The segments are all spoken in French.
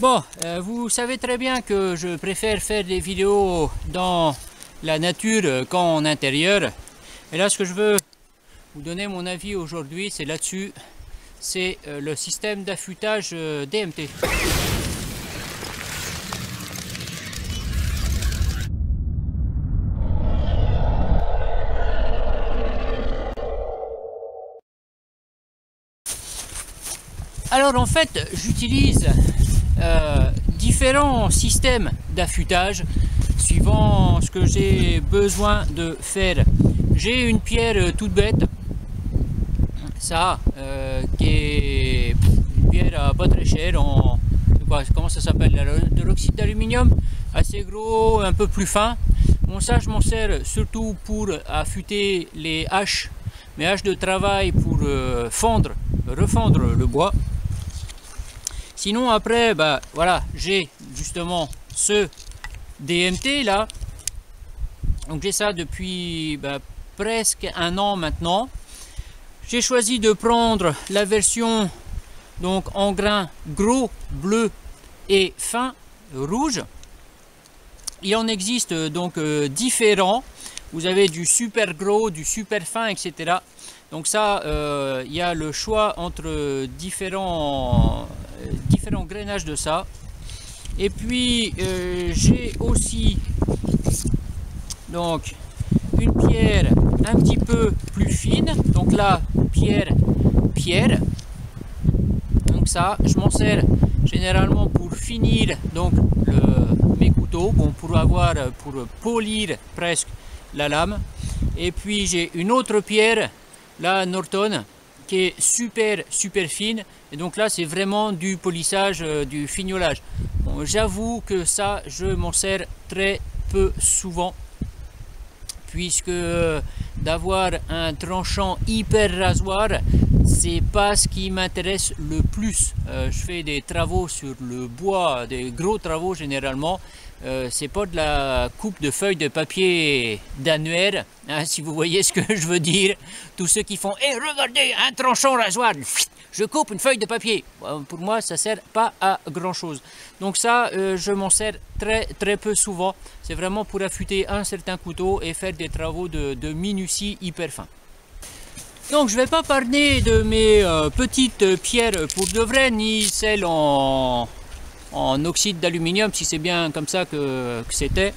Bon, vous savez très bien que je préfère faire des vidéos dans la nature qu'en intérieur. Et là, ce que je veux vous donner mon avis aujourd'hui, c'est là-dessus. C'est le système d'affûtage DMT. Alors en fait, j'utilise différents systèmes d'affûtage suivant ce que j'ai besoin de faire. J'ai une pierre toute bête, ça, qui est une pierre à pas très cher, comment ça s'appelle, de l'oxyde d'aluminium, assez gros, un peu plus fin. Bon, ça je m'en sers surtout pour affûter les haches, mes haches de travail pour refendre le bois. Sinon après, bah voilà, j'ai justement ce DMT là, donc j'ai ça depuis presque un an maintenant. J'ai choisi de prendre la version donc en grains gros, bleu et fin, rouge. Il en existe donc différents, vous avez du super gros, du super fin, etc. Donc ça, il y a le choix entre différents grainages de ça. Et puis j'ai aussi donc une pierre un petit peu plus fine, donc là pierre, donc ça je m'en sers généralement pour finir donc mes couteaux, bon, pour polir presque la lame. Et puis j'ai une autre pierre, la Norton, qui est super fine, et donc là c'est vraiment du polissage, du fignolage. Bon, j'avoue que ça je m'en sers très peu souvent, puisque d'avoir un tranchant hyper rasoir, c'est pas ce qui m'intéresse le plus. Je fais des travaux sur le bois, des gros travaux généralement. C'est pas de la coupe de feuilles de papier d'annuaire, hein, si vous voyez ce que je veux dire. Tous ceux qui font hey, regardez, un tranchant rasoir, je coupe une feuille de papier. Pour moi, ça sert pas à grand chose. Donc ça, je m'en sers très peu souvent. C'est vraiment pour affûter un certain couteau et faire des travaux de minutie hyper fin. Donc je vais pas parler de mes petites pierres pour de vrai, ni celles en oxyde d'aluminium, si c'est bien comme ça que c'était,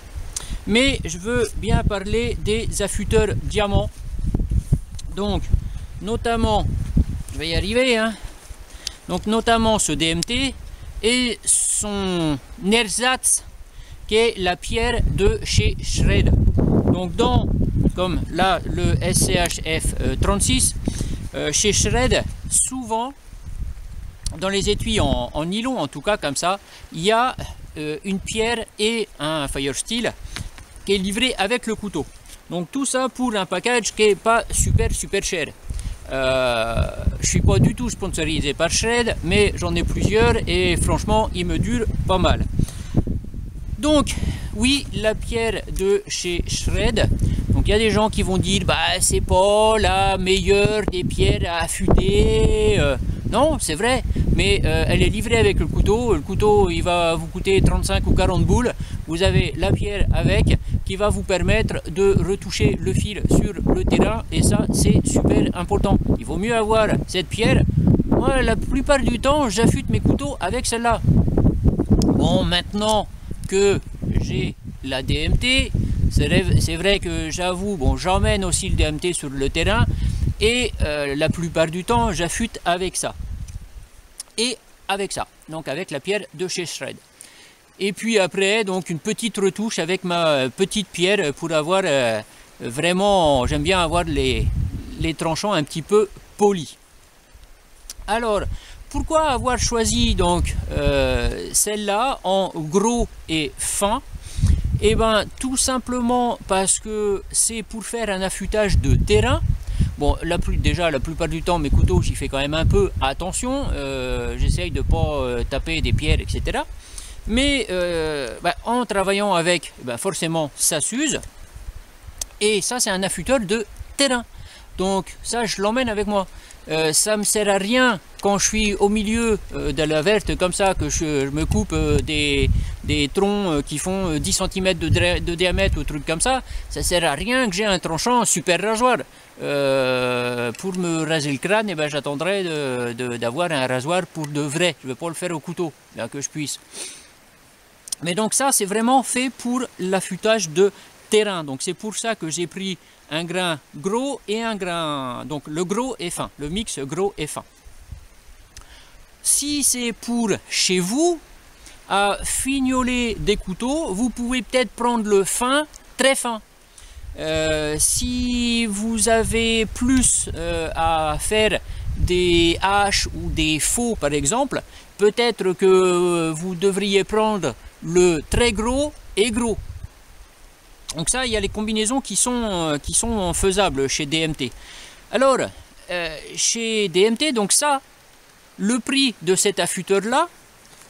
mais je veux bien parler des affûteurs diamants. Donc notamment, je vais y arriver, hein, donc notamment ce DMT et son ersatz, qui est la pierre de chez Schrade. Donc comme là le SCHF 36, chez Schrade, souvent dans les étuis en nylon, en tout cas comme ça, il y a une pierre et un fire steel qui est livré avec le couteau. Donc tout ça pour un package qui n'est pas super cher. Je suis pas du tout sponsorisé par Schrade, mais j'en ai plusieurs et franchement ils me durent pas mal. Donc oui, la pierre de chez Schrade. Donc il y a des gens qui vont dire bah c'est pas la meilleure des pierres à affûter. Non, c'est vrai, mais elle est livrée avec le couteau. Le couteau, il va vous coûter 35 ou 40 boules. Vous avez la pierre avec, qui va vous permettre de retoucher le fil sur le terrain. Et ça, c'est super important. Il vaut mieux avoir cette pierre. Moi, la plupart du temps, j'affûte mes couteaux avec celle-là. Bon, maintenant que j'ai la DMT, c'est vrai que j'avoue, bon, j'emmène aussi le DMT sur le terrain. Et la plupart du temps, j'affûte avec ça. Et avec ça, donc avec la pierre de chez Schrade. Et puis après, donc une petite retouche avec ma petite pierre pour avoir vraiment, j'aime bien avoir les tranchants un petit peu polis. Alors, pourquoi avoir choisi donc celle-là en gros et fin? Eh bien, tout simplement parce que c'est pour faire un affûtage de terrain. Bon, déjà la plupart du temps mes couteaux, j'y fais quand même un peu attention, j'essaye de ne pas taper des pierres, etc. Mais en travaillant avec, forcément ça s'use, et ça c'est un affûteur de terrain. Donc ça, je l'emmène avec moi. Ça me sert à rien quand je suis au milieu de la verte comme ça, que je me coupe des troncs qui font 10 cm de diamètre ou trucs comme ça. Ça sert à rien que j'ai un tranchant super rasoir. Pour me raser le crâne, eh ben, j'attendrai d'avoir un rasoir pour de vrai. Je ne vais pas le faire au couteau, bien que je puisse. Mais donc ça, c'est vraiment fait pour l'affûtage de terrain. Donc c'est pour ça que j'ai pris un grain gros et un grain... Donc le gros et fin, le mix gros et fin. Si c'est pour chez vous, à fignoler des couteaux, vous pouvez peut-être prendre le fin, très fin. Si vous avez plus à faire des haches ou des faux par exemple, peut-être que vous devriez prendre le très gros et gros. Donc ça, il y a les combinaisons qui sont faisables chez DMT. Alors, chez DMT, donc ça, le prix de cet affûteur-là,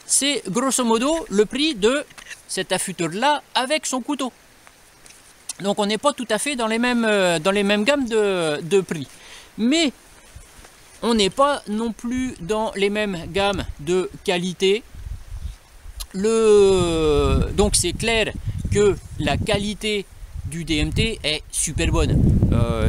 c'est grosso modo le prix de cet affûteur-là avec son couteau. Donc on n'est pas tout à fait dans les mêmes gammes de prix. Mais on n'est pas non plus dans les mêmes gammes de qualité. Donc c'est clair que la qualité du DMT est super bonne.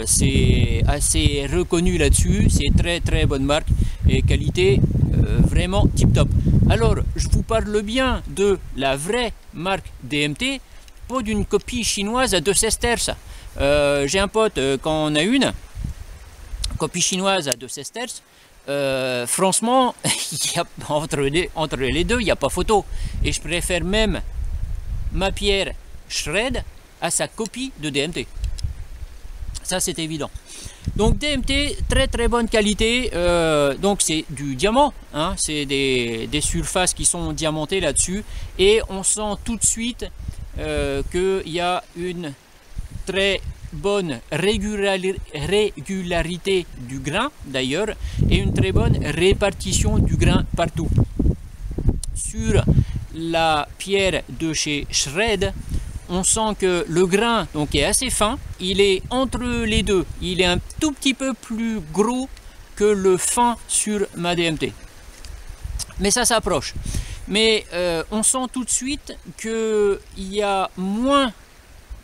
C'est assez reconnu là-dessus, c'est très très bonne marque et qualité vraiment tip top. Alors je vous parle bien de la vraie marque DMT, pas d'une copie chinoise de 16 terces. J'ai un pote, quand on a une copie chinoise de 16 terces, franchement, entre les deux, il n'y a pas photo. Et je préfère même ma pierre Schrade à sa copie de DMT. Ça, c'est évident. Donc DMT, très très bonne qualité. Donc c'est du diamant, hein, c'est des surfaces qui sont diamantées là-dessus. Et on sent tout de suite qu'il y a une très bonne régularité du grain d'ailleurs, et une très bonne répartition du grain partout. Sur la pierre de chez Schrade, on sent que le grain donc est assez fin, il est entre les deux, il est un tout petit peu plus gros que le fin sur ma DMT, mais ça s'approche. Mais on sent tout de suite qu'il y a moins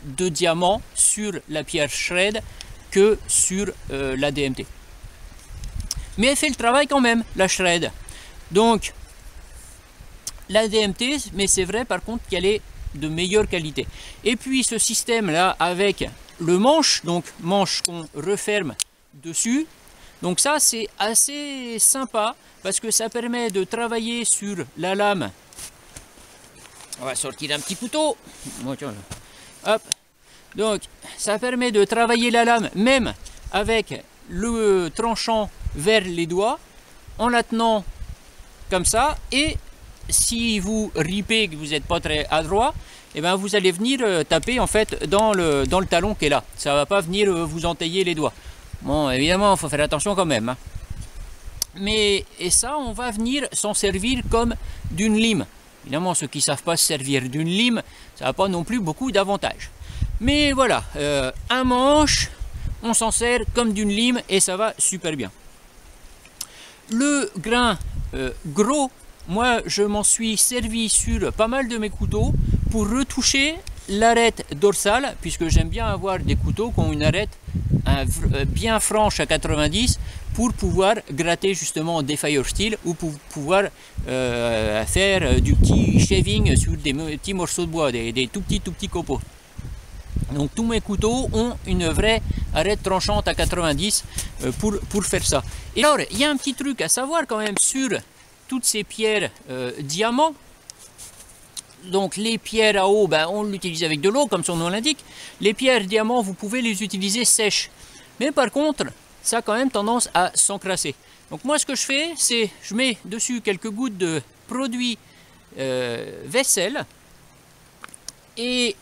de diamants sur la pierre Schrade que sur la DMT. Mais elle fait le travail quand même, la Schrade. Donc la DMT, mais c'est vrai par contre qu'elle est de meilleure qualité. Et puis ce système là avec le manche, donc manche qu'on referme dessus. Donc ça, c'est assez sympa parce que ça permet de travailler sur la lame. On va sortir un petit couteau. Hop. Donc ça permet de travailler la lame même avec le tranchant vers les doigts en la tenant comme ça. Et si vous ripez, que vous n'êtes pas très adroit, eh ben vous allez venir taper en fait dans le talon qui est là. Ça ne va pas venir vous entailler les doigts. Bon, évidemment, il faut faire attention quand même. Hein. Mais, et ça, on va venir s'en servir comme d'une lime. Évidemment, ceux qui ne savent pas se servir d'une lime, ça n'a pas non plus beaucoup d'avantages. Mais voilà, un manche, on s'en sert comme d'une lime et ça va super bien. Le grain gros, moi, je m'en suis servi sur pas mal de mes couteaux pour retoucher l'arête dorsale, puisque j'aime bien avoir des couteaux qui ont une arête bien franche à 90 pour pouvoir gratter justement des fire steel ou pour pouvoir faire du petit shaving sur des petits morceaux de bois, des tout petits copeaux. Donc tous mes couteaux ont une vraie arête tranchante à 90 pour faire ça. Et alors il y a un petit truc à savoir quand même sur toutes ces pierres diamants. Donc les pierres à eau, ben, on l'utilise avec de l'eau comme son nom l'indique. Les pierres diamants, vous pouvez les utiliser sèches. Mais par contre, ça a quand même tendance à s'encrasser. Donc moi ce que je fais, c'est je mets dessus quelques gouttes de produit vaisselle. Et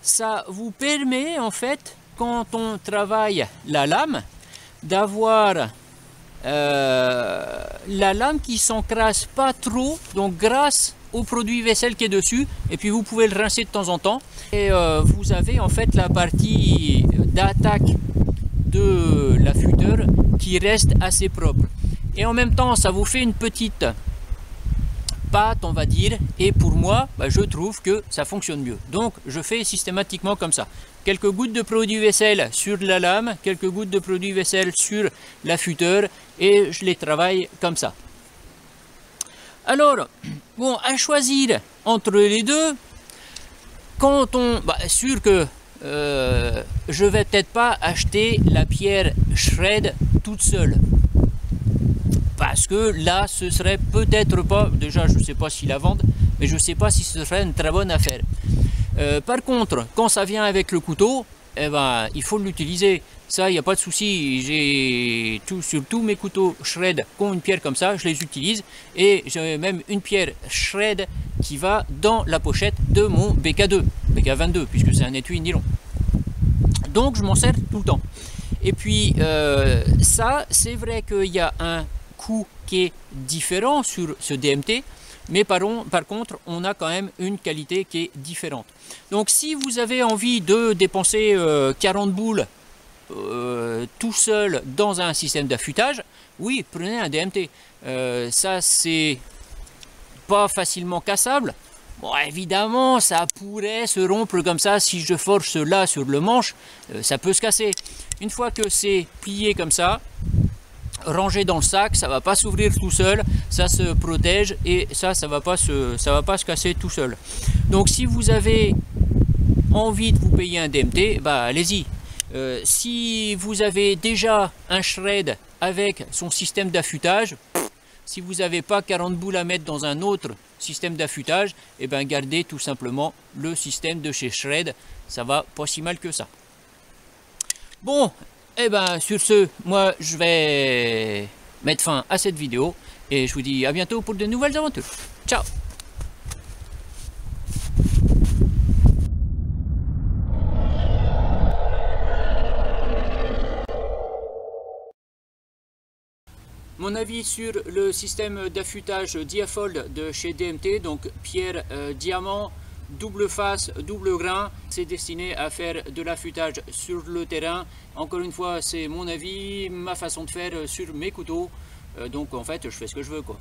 ça vous permet en fait, quand on travaille la lame, d'avoir la lame qui s'encrasse pas trop, donc grâce au produit vaisselle qui est dessus, et puis vous pouvez le rincer de temps en temps, et vous avez en fait la partie d'attaque de la flûteur qui reste assez propre. Et en même temps, ça vous fait une petite pâte, on va dire. Et pour moi, je trouve que ça fonctionne mieux. Donc, je fais systématiquement comme ça. Quelques gouttes de produit vaisselle sur la lame, quelques gouttes de produit vaisselle sur la flûteur, et je les travaille comme ça. Alors, bon, à choisir entre les deux, quand on... sûr que je vais peut-être pas acheter la pierre Schrade toute seule. Parce que là, ce serait peut-être pas... Déjà, je ne sais pas s'ils la vendent, mais je ne sais pas si ce serait une très bonne affaire. Par contre, quand ça vient avec le couteau, eh ben, il faut l'utiliser. Ça, il n'y a pas de souci. J'ai tout, sur tous mes couteaux Schrade qui ont une pierre comme ça, je les utilise. Et j'ai même une pierre Schrade qui va dans la pochette de mon BK2, BK22, puisque c'est un étui nylon. Donc, je m'en sers tout le temps. Et puis, ça, c'est vrai qu'il y a un coût qui est différent sur ce DMT, mais par contre on a quand même une qualité qui est différente. Donc si vous avez envie de dépenser 40 boules tout seul dans un système d'affûtage, oui, prenez un DMT. Ça, c'est pas facilement cassable. Bon, évidemment, ça pourrait se rompre comme ça. Si je force là sur le manche, ça peut se casser. Une fois que c'est plié comme ça, rangé dans le sac, ça va pas s'ouvrir tout seul, ça se protège, et ça va pas se casser tout seul. Donc si vous avez envie de vous payer un DMT, bah allez-y. Si vous avez déjà un Schrade avec son système d'affûtage, si vous n'avez pas 40 boules à mettre dans un autre système d'affûtage, et ben gardez tout simplement le système de chez Schrade, ça va pas si mal que ça. Bon, et ben sur ce, moi je vais mettre fin à cette vidéo et je vous dis à bientôt pour de nouvelles aventures. Ciao. Mon avis sur le système d'affûtage Diafold de chez DMT, donc pierre diamant, double face, double grain, c'est destiné à faire de l'affûtage sur le terrain. Encore une fois, c'est mon avis, ma façon de faire sur mes couteaux. Donc en fait, je fais ce que je veux, quoi.